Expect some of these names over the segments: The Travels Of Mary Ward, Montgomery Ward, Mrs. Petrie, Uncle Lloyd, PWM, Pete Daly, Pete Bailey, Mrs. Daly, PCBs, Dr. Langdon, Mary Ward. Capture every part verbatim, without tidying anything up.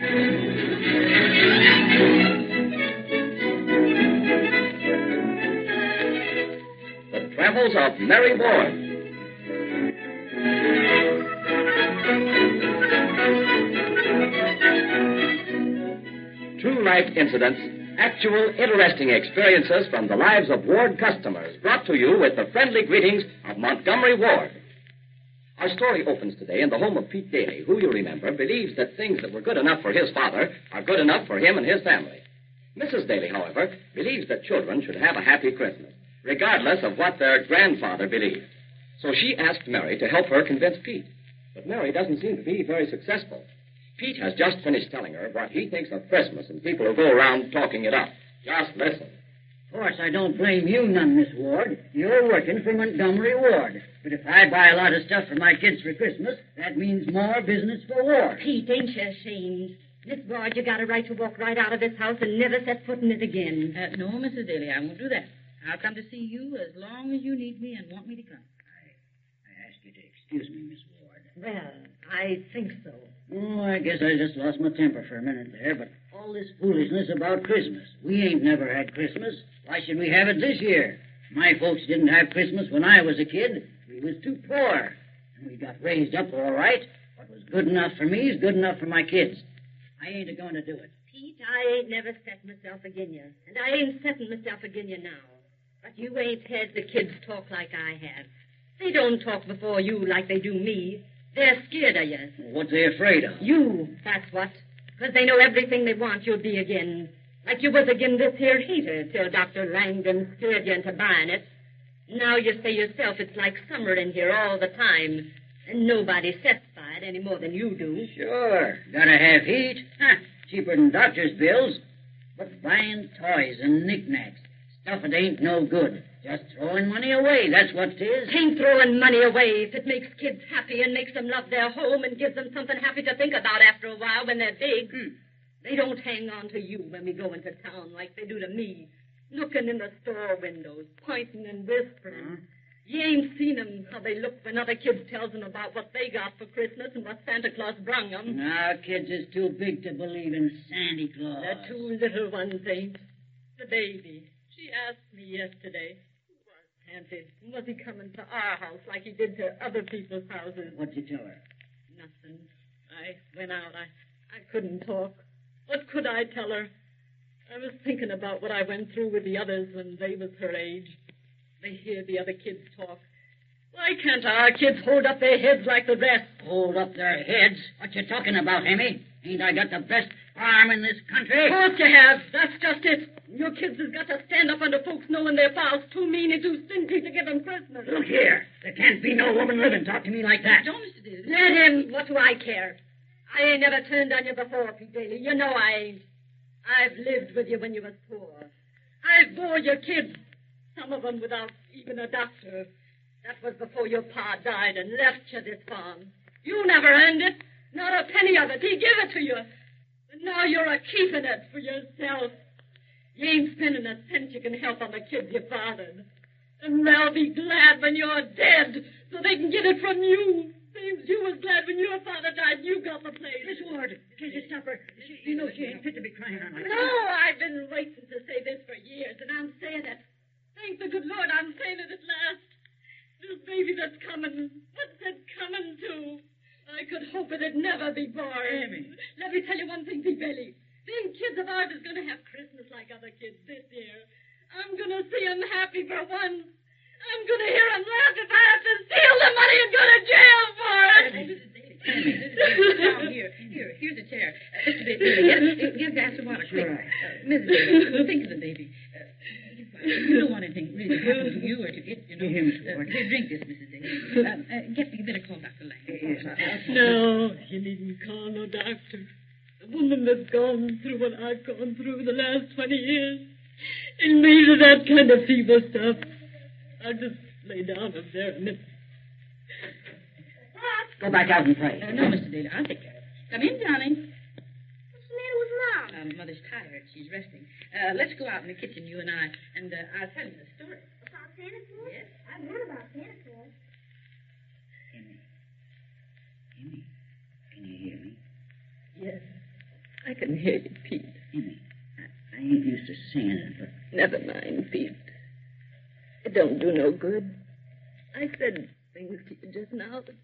The Travels of Mary Ward. True life incidents, actual interesting experiences from the lives of Ward customers, brought to you with the friendly greetings of Montgomery Ward. Our story opens today in the home of Pete Daly, who, you remember, believes that things that were good enough for his father are good enough for him and his family. Missus Daly, however, believes that children should have a happy Christmas, regardless of what their grandfather believed. So she asked Mary to help her convince Pete. But Mary doesn't seem to be very successful. Pete has just finished telling her what he thinks of Christmas and people who go around talking it up. Just listen. Of course, I don't blame you none, Miss Ward. You're working for Montgomery Ward. But if I buy a lot of stuff for my kids for Christmas, that means more business for Ward. Pete, ain't you ashamed? Miss Ward, you got a right to walk right out of this house and never set foot in it again. Uh, no, Missus Daly, I won't do that. I'll come to see you as long as you need me and want me to come. I, I ask you to excuse me, Miss Ward. Well, I think so. Oh, I guess I just lost my temper for a minute there, but all this foolishness about Christmas. We ain't never had Christmas. Why should we have it this year? My folks didn't have Christmas when I was a kid. We was too poor. And we got raised up all right. What was good enough for me is good enough for my kids. I ain't a-going to do it. Pete, I ain't never set myself agin you, and I ain't setting myself agin you now. But you ain't heard the kids talk like I have. They don't talk before you like they do me. They're scared of you. What they afraid of? You, that's what. Because they know everything they want you'll be again. Like you was again this here heater till Doctor Langdon scared you into buying it. Now you say yourself it's like summer in here all the time. And nobody sets by it any more than you do. Sure. Gotta have heat. Huh. Cheaper than doctor's bills. But buying toys and knickknacks. Stuff it ain't no good. Just throwing money away, that's what it is. Ain't throwing money away if it makes kids happy and makes them love their home and gives them something happy to think about after a while when they're big. Hmm. They don't hang on to you when we go into town like they do to me, looking in the store windows, pointing and whispering. Huh? You ain't seen them, how they look when other kids tells them about what they got for Christmas and what Santa Claus brung them. Now, kids is too big to believe in Santa Claus. The two little ones ain't. The baby, she asked me yesterday. Fancy, was he coming to our house like he did to other people's houses? What'd you tell her? Nothing. I went out. I, I couldn't talk. What could I tell her? I was thinking about what I went through with the others when they was her age. They hear the other kids talk. Why can't our kids hold up their heads like the rest? Hold up their heads? What you talking about, Hemmy? Ain't I got the best farm in this country? Of course you have. That's just it. Your kids has got to stand up under folks knowing their father's too mean and too stingy to give them Christmas. Look here. There can't be no woman living talk to me like that. Don't, Mister Daly. Let him. What do I care? I ain't never turned on you before, Pete Daly. You know I ain't. I've lived with you when you was poor. I've bore your kids, some of them without even a doctor. That was before your pa died and left you this farm. You never earned it. Not a penny of it. He gave it to you. But now you're a keeping it for yourself. You ain't spending a cent you can help on the kids you fathered. And they'll be glad when you're dead so they can get it from you. Seems you was glad when your father died you got the place. Miss Ward, can't you stop her? She, you know she ain't fit to be crying on like that. No, I've been waiting to say this for years, and I'm saying it. Thank the good Lord, I'm saying it at last. This baby that's coming, what's it coming to? I could hope it'd never be born. Amy. Let me tell you one thing, Pete Bailey. Them kids of ours is going to have Christmas like other kids this year. I'm going to see them happy for once. I'm going to hear them laugh if I have to steal the money and go to jail for it. Down here. Here, here's a chair. Uh, Mister Bailey, get, get a glass of water. Sure. Uh, Miss Bailey, think of the baby. Uh, you don't want anything really to happen to you or to it, you know. Uh, here, drink this, Missus Daly. Um, uh, get, you better call Doctor Langdon. No, you needn't call no doctor. The woman that's gone through what I've gone through the last twenty years and made of that kind of fever stuff. I'll just lay down up there and... Go back out and pray. Uh, no, Mister Daly, I'll take care of it. Come in, darling. What's the matter with Mom? Uh, Mother's tired. She's resting. Uh, let's go out in the kitchen, you and I, and uh, I'll tell you the story. About Santa Claus? Yes. I've heard about Santa Claus. Emmy. Emmy, can you hear me? Yes. I can hear you, Pete. Emmy, I, I ain't used to seeing it, but... Never mind, Pete. It don't do no good. I said things to you just now, but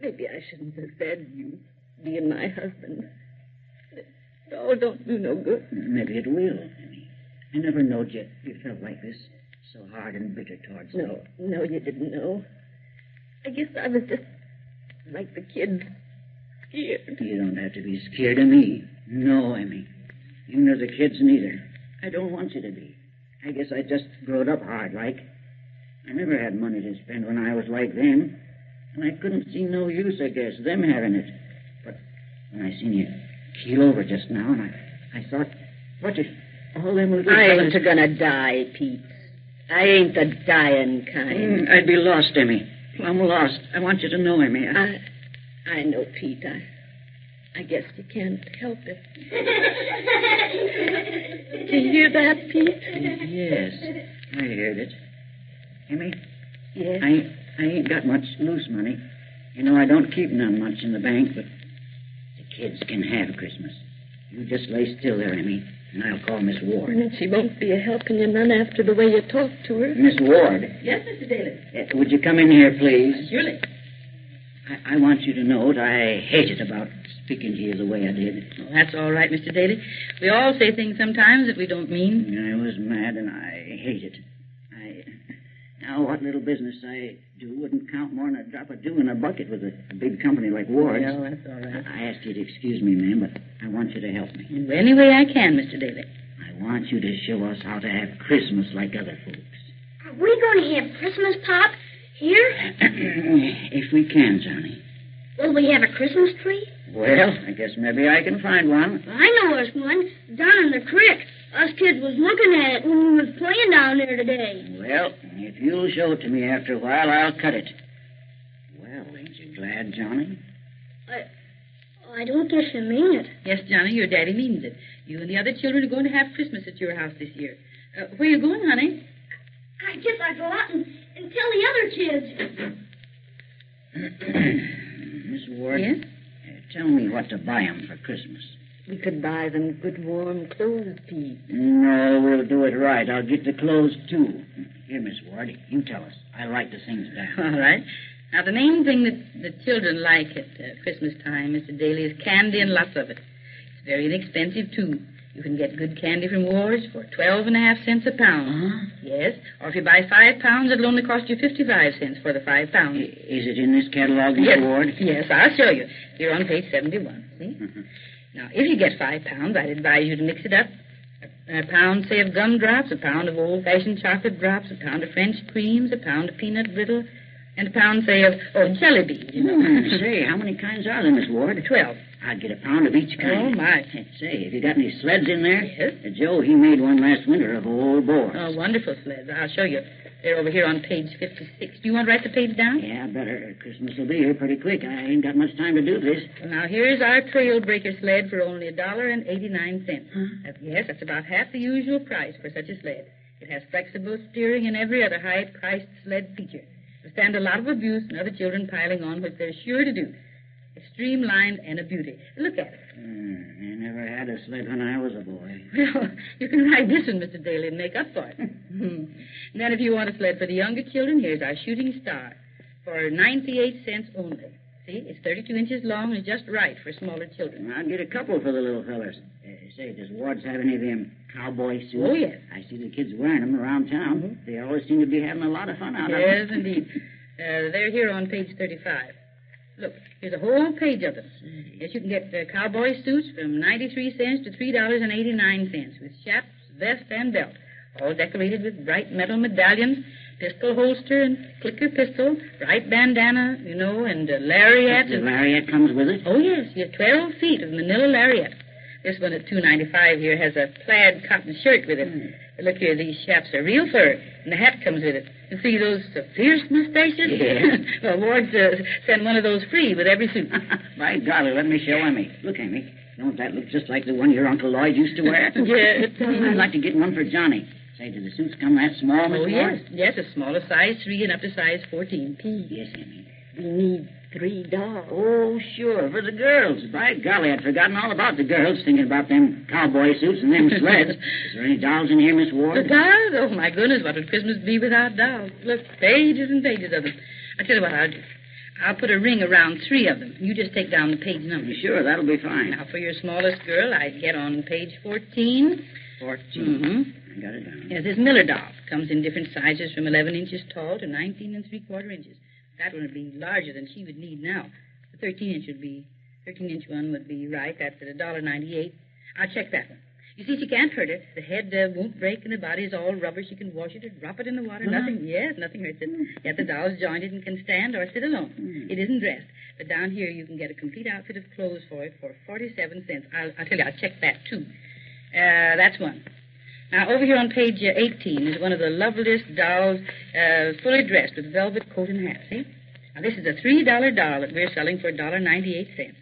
maybe I shouldn't have said you being my husband. It all don't do no good. Maybe it will, Emmy. I never knowed you, you felt like this, so hard and bitter towards me. No, no, you didn't know. I guess I was just like the kid, scared. You don't have to be scared of me. No, Emmy. You know the kids neither. I don't want you to be. I guess I just growed up hard, like. I never had money to spend when I was like them. And I couldn't see no use, I guess, them having it. But when I seen you keel over just now, and I, I thought, what if all them little I fellas... ain't gonna die, Pete. I ain't the dying kind. Mm, I'd be lost, Emmy. Plumb lost. I want you to know, Emmy. I... I... I know, Pete. I, I guess you can't help it. Do you hear that, Pete? Yes, I heard it. Emmy? Yes? I, I ain't got much loose money. You know, I don't keep none much in the bank, but the kids can have Christmas. You just lay still there, Emmy, and I'll call Miss Ward. And she won't be a helping you none after the way you talk to her. Miss Ward? Yes, Mister Daly? Uh, would you come in here, please? Surely. I want you to know what I hated about speaking to you the way I did. Well, that's all right, Mister Daly. We all say things sometimes that we don't mean. I was mad, and I hate it. I... Now, what little business I do wouldn't count more than a drop of dew in a bucket with a, a big company like Ward's. No, that's all right. I, I ask you to excuse me, ma'am, but I want you to help me. In any way I can, Mister Daly. I want you to show us how to have Christmas like other folks. Are we going to have Christmas, Pop? Here? If we can, Johnny. Will we have a Christmas tree? Well, I guess maybe I can find one. Well, I know there's one down in the creek. Us kids was looking at it when we was playing down there today. Well, if you'll show it to me after a while, I'll cut it. Well, ain't you glad, Johnny? I, I don't guess you mean it. Yes, Johnny, your daddy means it. You and the other children are going to have Christmas at your house this year. Uh, where are you going, honey? I guess I go out and... and tell the other kids. Miss Ward? Yes? Uh, tell me what to buy them for Christmas. We could buy them good, warm clothes, Pete. No, we'll do it right. I'll get the clothes, too. Here, Miss Ward, you tell us. I write the things down. All right. Now, the main thing that the children like at uh, Christmas time, Mister Daly, is candy and lots of it. It's very inexpensive, too. You can get good candy from Ward's for twelve and a half cents a pound. Huh? Yes. Or if you buy five pounds, it'll only cost you fifty-five cents for the five pounds. I, is it in this catalog, Miss yes. Ward? Yes, I'll show you. You're on page seventy-one. See? Mm-hmm. Now, if you get five pounds, I'd advise you to mix it up. A pound, say, of gum drops, a pound of old-fashioned chocolate drops, a pound of French creams, a pound of peanut brittle, and a pound, say, of oh, jelly beans. You know? Oh, say, how many kinds are there, Miss Ward? Twelve. I'd get a pound of each kind. Oh, my. Say, have you got any sleds in there? Yes. Uh, Joe, he made one last winter of old boars. Oh, wonderful sleds. I'll show you. They're over here on page fifty-six. Do you want to write the page down? Yeah, better. Christmas will be here pretty quick. I ain't got much time to do this. Well, now, here's our trail breaker sled for only a dollar and eighty-nine cents. Huh? That's, yes, that's about half the usual price for such a sled. It has flexible steering and every other high-priced sled feature. It'll stand a lot of abuse and other children piling on, which they're sure to do. Streamlined and a beauty. Look at it. Mm, I never had a sled when I was a boy. Well, you can ride this one, Mister Daly, and make up for it. And then if you want a sled for the younger children, here's our shooting star for ninety-eight cents only. See, it's thirty-two inches long and just right for smaller children. Well, I'll get a couple for the little fellas. Uh, say, does Ward's have any of them cowboy suits? Oh, yes. I see the kids wearing them around town. Mm-hmm. They always seem to be having a lot of fun out of them. Yes, indeed. Uh, they're here on page thirty-five. Look, here's a whole page of them. Yes, you can get uh, cowboy suits from ninety-three cents to three dollars and eighty-nine cents, with chaps, vest, and belt, all decorated with bright metal medallions, pistol holster, and clicker pistol, bright bandana, you know, and a lariat. The lariat comes with it. Oh yes, you have twelve feet of manila lariat. This one at two ninety-five here has a plaid cotton shirt with it. Mm. Look here, these chaps are real fur, and the hat comes with it. You see those uh, fierce mustaches? Yeah. Well, Ward's uh, send one of those free with every suit. By golly, let me show Emmy. Look, Emmy, don't that look just like the one your Uncle Lloyd used to wear? Yes. I'd like to get one for Johnny. Say, do the suits come that small, Miss Ward? Oh, yes. Yes, a smaller size three and up to size fourteen. P. Yes, Emmy. We need three dolls. Oh, sure, for the girls. By golly, I'd forgotten all about the girls, thinking about them cowboy suits and them sleds. Is there any dolls in here, Miss Ward? The dolls? Oh, my goodness, what would Christmas be without dolls? Look, pages and pages of them. I tell you what I'll do. I'll put a ring around three of them. You just take down the page number. Sure, that'll be fine. Now, for your smallest girl, I'd get on page fourteen. Fourteen. Mm-hmm. I got it down. Yes, this Miller doll comes in different sizes from eleven inches tall to nineteen and three-quarter inches. That one would be larger than she would need now. The thirteen-inch would be... thirteen-inch one would be right. That's at one dollar ninety-eight. I'll check that one. You see, she can't hurt it. The head uh, won't break, and the body is all rubber. She can wash it or drop it in the water. Uh-huh. Nothing, yes, nothing hurts it. Mm. Yet the doll's jointed and can stand or sit alone. Mm. It isn't dressed. But down here, you can get a complete outfit of clothes for it for forty-seven cents. I'll, I'll tell you, I'll check that, too. Uh, that's one. Now, over here on page uh, eighteen is one of the loveliest dolls, uh, fully dressed with velvet coat and hat, see? Now, this is a three dollar doll that we're selling for one dollar ninety-eight.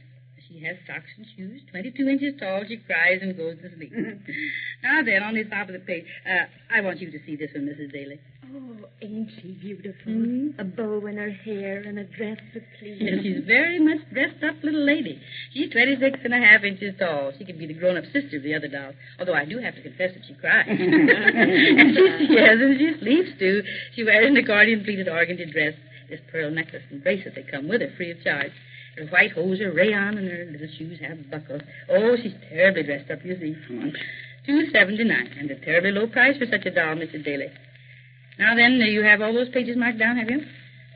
She has socks and shoes, twenty-two inches tall. She cries and goes to sleep. Now then, on the top of the page, uh, I want you to see this one, Missus Daly. Oh, ain't she beautiful? Mm-hmm. A bow in her hair and a dress with pleats. And she's very much dressed up little lady. She's twenty-six and a half inches tall. She could be the grown-up sister of the other dolls, although I do have to confess that she cries. And she, yes, and she sleeps, too. She wears an accordion-pleated organdy dress, this pearl necklace and bracelet that come with her free of charge. Her white hose are rayon, and her little shoes have buckles. Oh, she's terribly dressed up, you see. two dollars seventy-nine, and a terribly low price for such a doll, Missus Daly. Now then, you have all those pages marked down, have you?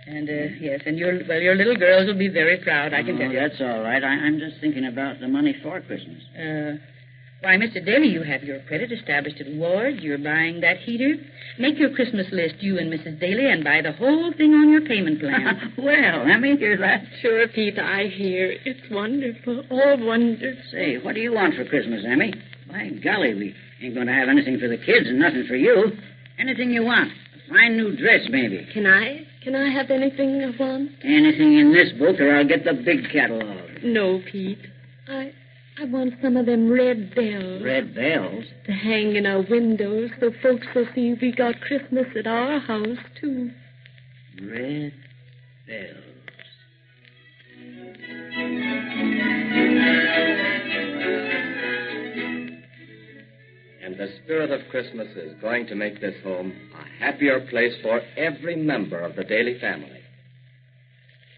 And, uh, yes, and your, well, your little girls will be very proud, I can oh, tell you. That's all right. I, I'm just thinking about the money for Christmas. Uh, why, Mister Daly, you have your credit established at Ward. You're buying that heater. Make your Christmas list, you and Missus Daly, and buy the whole thing on your payment plan. Well, let me hear that. Sure, Pete, I hear. It's wonderful. All wonderful. Say, what do you want for Christmas, Emmy? By golly, we ain't going to have anything for the kids and nothing for you. Anything you want. A fine new dress, maybe. Can I? Can I have anything I want? Anything in this book, or I'll get the big catalog. No, Pete. I... I want some of them red bells. Red bells? To hang in our windows so folks will see we got Christmas at our house, too. Red bells. And the spirit of Christmas is going to make this home a happier place for every member of the Daly family.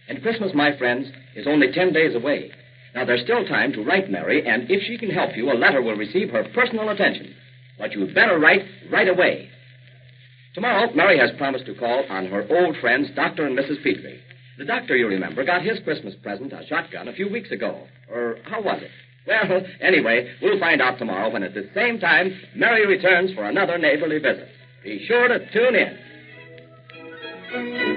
And Christmas, my friends, is only ten days away. Now, there's still time to write Mary, and if she can help you, a letter will receive her personal attention. But you'd better write right away. Tomorrow, Mary has promised to call on her old friends, Doctor and Missus Petrie. The doctor, you remember, got his Christmas present, a shotgun, a few weeks ago. Or how was it? Well, anyway, we'll find out tomorrow when at the same time, Mary returns for another neighborly visit. Be sure to tune in.